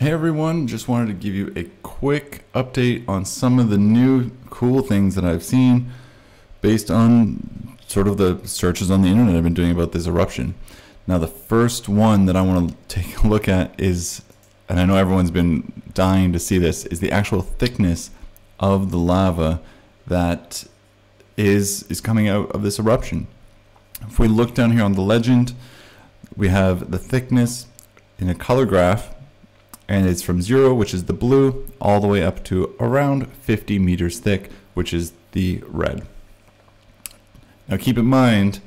Hey everyone, just wanted to give you a quick update on some of the new cool things that I've seen based on sort of the searches on the internet I've been doing about this eruption. Now the first one that I want to take a look at is, and I know everyone's been dying to see this, is the actual thickness of the lava that is coming out of this eruption. If we look down here on the legend, we have the thickness in a color graph, and it's from 0, which is the blue, all the way up to around 50 meters thick, which is the red. Now keep in mind,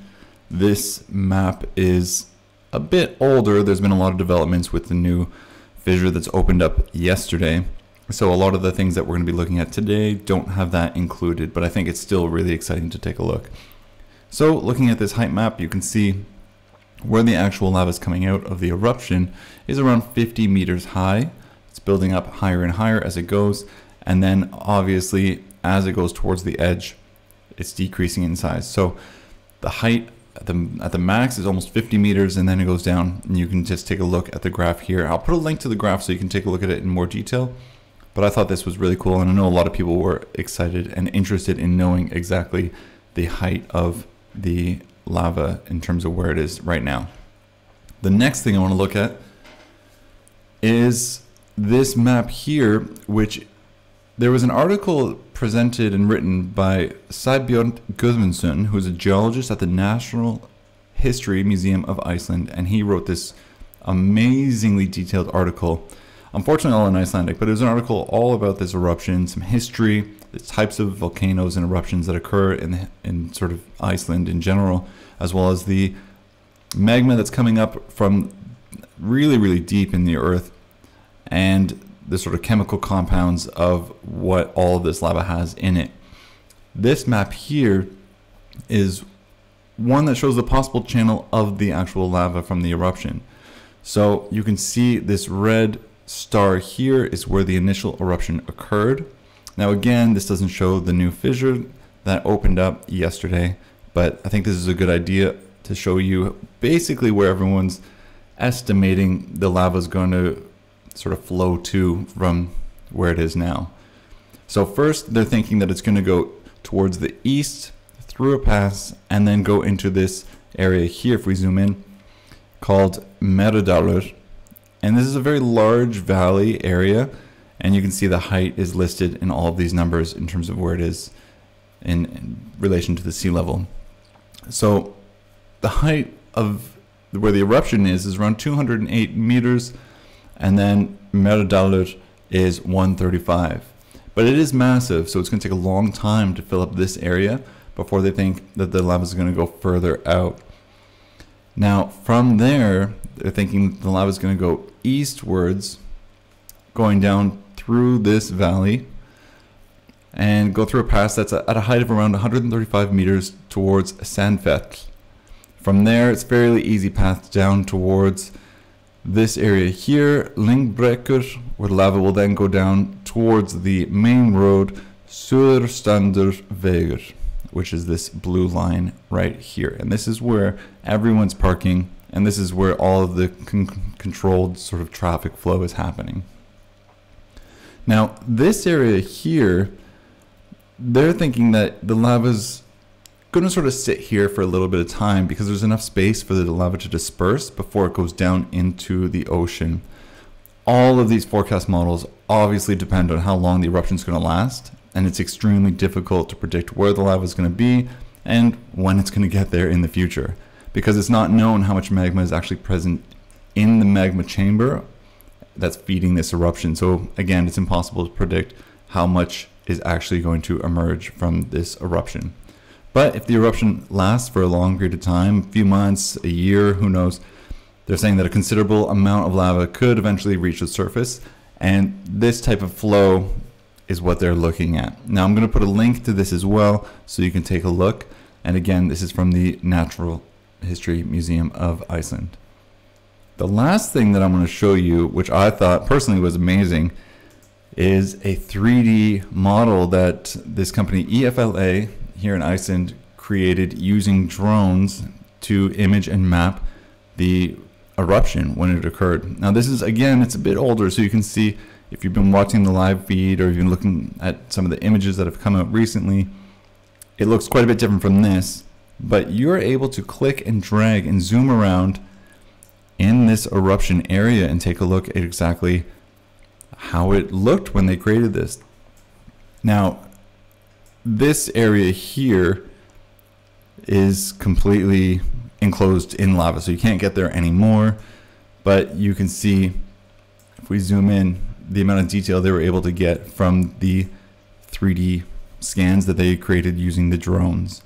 this map is a bit older. There's been a lot of developments with the new fissure that's opened up yesterday. So a lot of the things that we're going to be looking at today don't have that included, but I think it's still really exciting to take a look. So looking at this height map, you can see where the actual lava is coming out of the eruption is around 50 meters high. It's building up higher and higher as it goes, and then obviously as it goes towards the edge, it's decreasing in size. So the height at the max is almost 50 meters, and then it goes down, and you can just take a look at the graph here. I'll put a link to the graph so you can take a look at it in more detail, but I thought this was really cool, and I know a lot of people were excited and interested in knowing exactly the height of the lava in terms of where it is right now. The next thing I want to look at is this map here, which there was an article presented and written by Sigbjörn Guðmundsson, who's a geologist at the National History Museum of Iceland, and he wrote this amazingly detailed article, unfortunately all in Icelandic, but it was an article all about this eruption, some history, the types of volcanoes and eruptions that occur in sort of Iceland in general, as well as the magma that's coming up from really, really deep in the earth, and the sort of chemical compounds of what all of this lava has in it. This map here is one that shows the possible channel of the actual lava from the eruption. So you can see this red star here is where the initial eruption occurred. Now again, this doesn't show the new fissure that opened up yesterday, but I think this is a good idea to show you basically where everyone's estimating the lava is going to sort of flow to from where it is now. So first, they're thinking that it's going to go towards the east through a pass and then go into this area here, if we zoom in, called Meradalur. And this is a very large valley area, and you can see the height is listed in all of these numbers in terms of where it is in relation to the sea level. So the height of where the eruption is around 208 meters, and then Meradalur is 135. But it is massive, so it's going to take a long time to fill up this area before they think that the lava is going to go further out. Now from there, they're thinking the lava is going to go eastwards, going down through this valley and go through a pass that's at a height of around 135 meters towards Sandfell. From there, it's a fairly easy path down towards this area here, Lingbrekker, where lava will then go down towards the main road, Sørstrandvegur, which is this blue line right here. And this is where everyone's parking, and this is where all of the controlled sort of traffic flow is happening. Now, this area here, they're thinking that the lava's going to sort of sit here for a little bit of time because there's enough space for the lava to disperse before it goes down into the ocean. All of these forecast models obviously depend on how long the eruption's going to last, and it's extremely difficult to predict where the lava is going to be and when it's going to get there in the future, because it's not known how much magma is actually present in the magma chamber that's feeding this eruption. So again, it's impossible to predict how much is actually going to emerge from this eruption. But if the eruption lasts for a long period of time, a few months, a year, who knows, they're saying that a considerable amount of lava could eventually reach the surface, and this type of flow is what they're looking at. Now I'm going to put a link to this as well so you can take a look, and again, this is from the Natural History Museum of Iceland. The last thing that I'm going to show you, which I thought personally was amazing, is a 3D model that this company efla here in Iceland created using drones to image and map the eruption when it occurred. Now this is, again, it's a bit older, so you can see, if you've been watching the live feed or you've been looking at some of the images that have come out recently, it looks quite a bit different from this, but you're able to click and drag and zoom around in this eruption area and take a look at exactly how it looked when they created this. Now, this area here is completely enclosed in lava, so you can't get there anymore, but you can see, if we zoom in, the amount of detail they were able to get from the 3D scans that they created using the drones.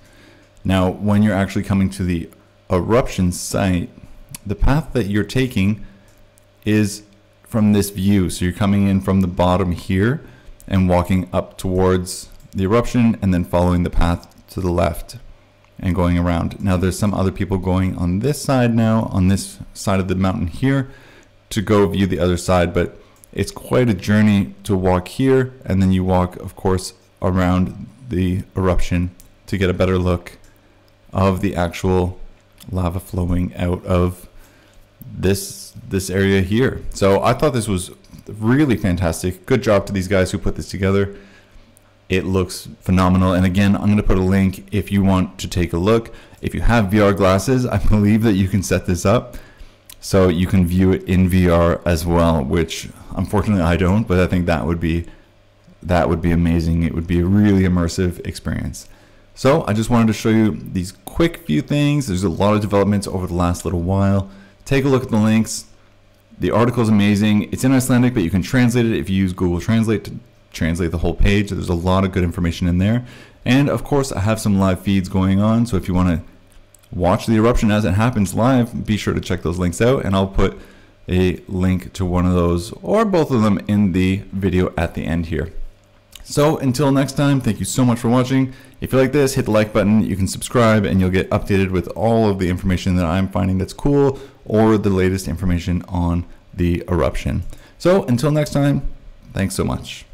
Now, when you're actually coming to the eruption site, the path that you're taking is from this view. So you're coming in from the bottom here and walking up towards the eruption and then following the path to the left and going around. Now, there's some other people going on this side now, on this side of the mountain here, to go view the other side, but it's quite a journey to walk here, and then you walk, of course, around the eruption to get a better look of the actual lava flowing out of this area here. So I thought this was really fantastic. Good job to these guys who put this together. It looks phenomenal. And again, I'm going to put a link if you want to take a look. If you have VR glasses, I believe that you can set this up, so you can view it in VR as well, which unfortunately I don't, but I think that would be amazing. It would be a really immersive experience. So I just wanted to show you these quick few things. There's a lot of developments over the last little while. Take a look at the links. The article is amazing. It's in Icelandic, but you can translate it if you use Google Translate to translate the whole page. There's a lot of good information in there. And of course, I have some live feeds going on, so if you want to watch the eruption as it happens live, be sure to check those links out, and I'll put a link to one of those or both of them in the video at the end here. So until next time, thank you so much for watching. If you like this, hit the like button, you can subscribe, and you'll get updated with all of the information that I'm finding that's cool or the latest information on the eruption. So until next time, thanks so much.